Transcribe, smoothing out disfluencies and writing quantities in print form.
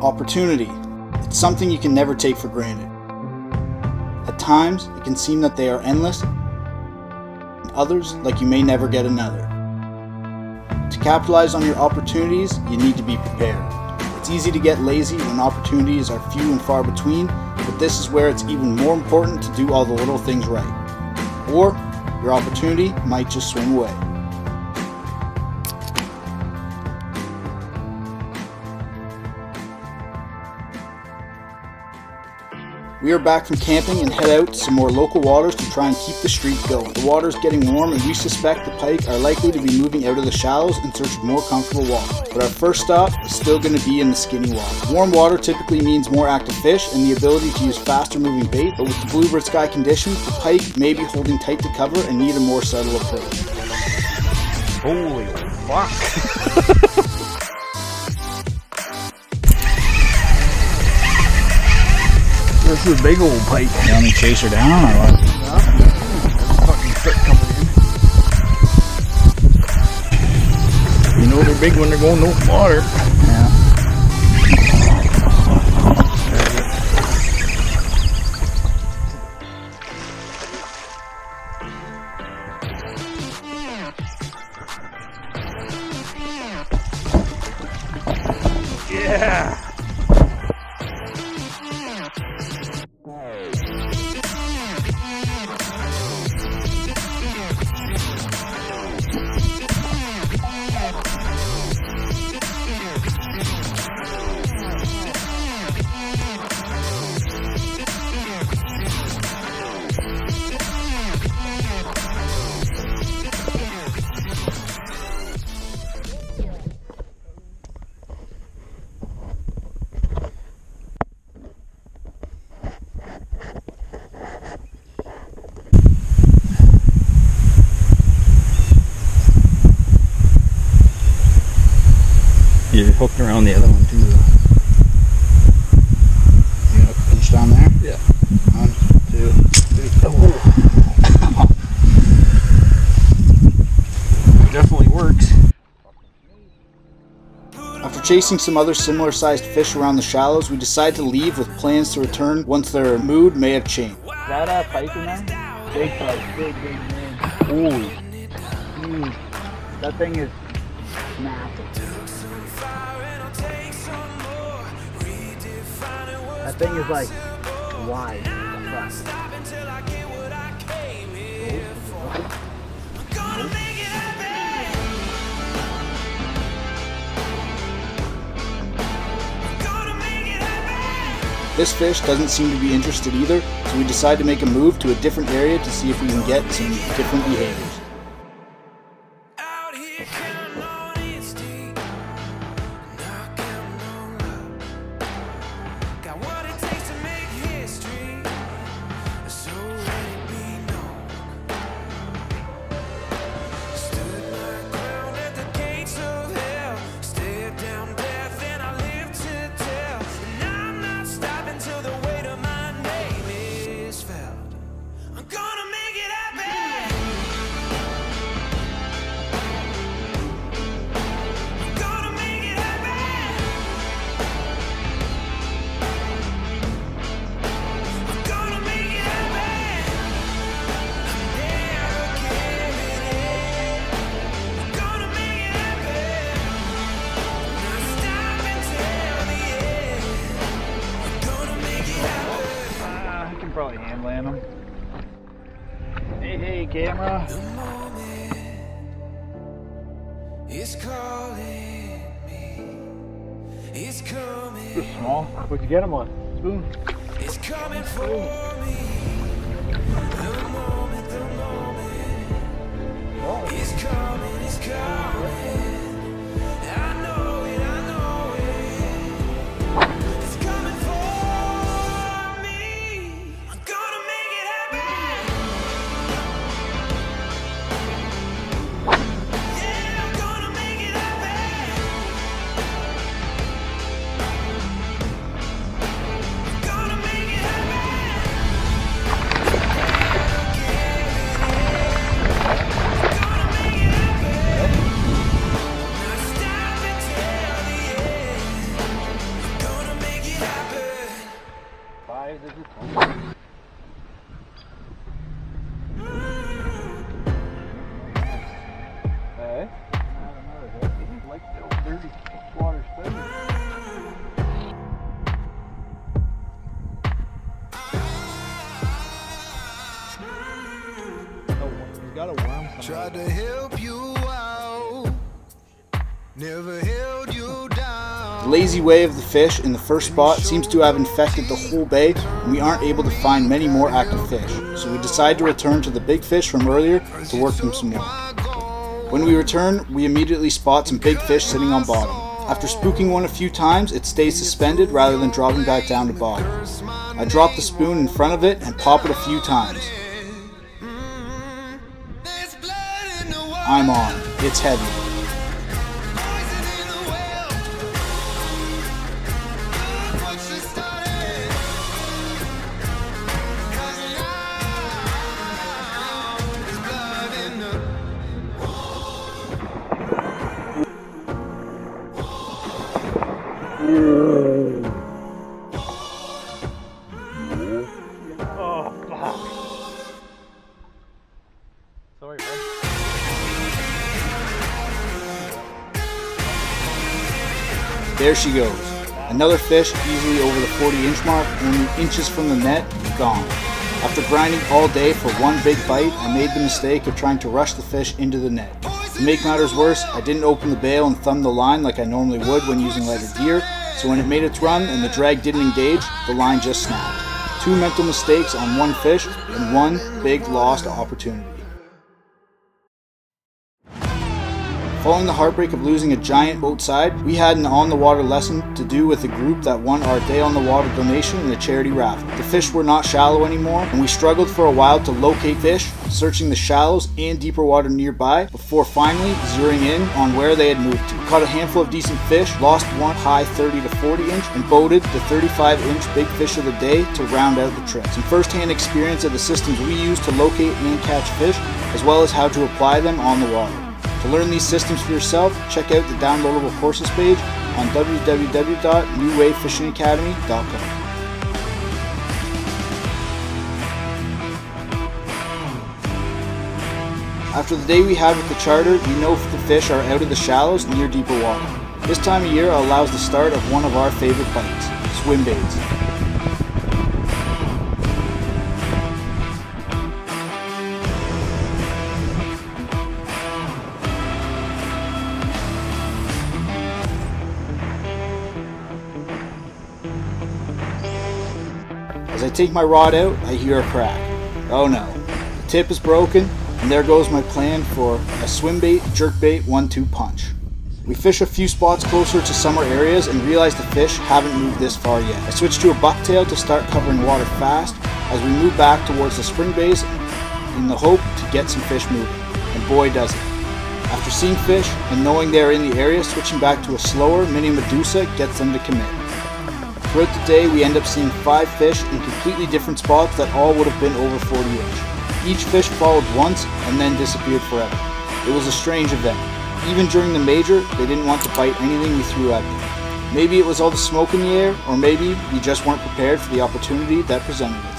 opportunity. It's something you can never take for granted. At times, it can seem that they are endless, and others like you may never get another. To capitalize on your opportunities, you need to be prepared. It's easy to get lazy when opportunities are few and far between, but this is where it's even more important to do all the little things right. Or your opportunity might just swing away. We are back from camping and head out to some more local waters to try and keep the streak going. The water is getting warm and we suspect the pike are likely to be moving out of the shallows in search of more comfortable water. But our first stop is still going to be in the skinny water. Warm water typically means more active fish and the ability to use faster moving bait, but with the bluebird sky conditions, the pike may be holding tight to cover and need a more subtle approach. Holy fuck! This is a big old pike. You want me to chase her down or what? Yeah. Fucking foot coming in. You know they're big when they're going no water. Yeah. Yeah. You're hooked around the other one too. You got it pinched on there? Yeah. 1, 2, 3. Oh. It definitely works. After chasing some other similar sized fish around the shallows, we decide to leave with plans to return once their mood may have changed. Is that a pike in there? Big pike, big man. Ooh. That thing is massive. That thing is like wide. This fish doesn't seem to be interested either, so we decide to make a move to a different area to see if we can get some different behaviors. Probably hand land them. Hey, camera. The moment is calling me. It's coming. They're small. What'd you get them on? Spoon. It's coming for me. The moment oh. It's coming, it's coming. help you out, never held you down. The lazy way of the fish in the first spot seems to have infected the whole bay, and we aren't able to find many more active fish, so we decide to return to the big fish from earlier to work them some more. When we return, we immediately spot some big fish sitting on bottom. After spooking one a few times, it stays suspended rather than dropping back down to bottom. I drop the spoon in front of it and pop it a few times. I'm on. It's heavy. Oh, fuck. Sorry, bro. There she goes. Another fish easily over the 40-inch mark, only inches from the net, gone. After grinding all day for one big bite, I made the mistake of trying to rush the fish into the net. To make matters worse, I didn't open the bail and thumb the line like I normally would when using lighter gear, so when it made its run and the drag didn't engage, the line just snapped. Two mental mistakes on one fish and one big lost opportunity. Following the heartbreak of losing a giant outside, we had an on-the-water lesson to do with a group that won our Day on the Water donation in a charity raffle. The fish were not shallow anymore, and we struggled for a while to locate fish, searching the shallows and deeper water nearby, before finally zeroing in on where they had moved to. We caught a handful of decent fish, lost one high 30 to 40 inch, and boated the 35-inch big fish of the day to round out the trip. Some first-hand experience of the systems we use to locate and catch fish, as well as how to apply them on the water. To learn these systems for yourself, check out the downloadable courses page on www.newwayfishingacademy.com. After the day we had with the charter, we know the fish are out of the shallows near deeper water. This time of year allows the start of one of our favorite bites, swim baits. As I take my rod out, I hear a crack. Oh no, the tip is broken, and there goes my plan for a swimbait, jerkbait, 1-2 punch. We fish a few spots closer to summer areas and realize the fish haven't moved this far yet. I switch to a bucktail to start covering water fast as we move back towards the spring basin in the hope to get some fish moving, and boy does it. After seeing fish and knowing they're in the area, switching back to a slower mini Medusa gets them to commit. Throughout the day, we end up seeing 5 fish in completely different spots that all would have been over 40 inch. Each fish followed once and then disappeared forever. It was a strange event. Even during the major, they didn't want to bite anything we threw at them. Maybe it was all the smoke in the air, or maybe we just weren't prepared for the opportunity that presented us.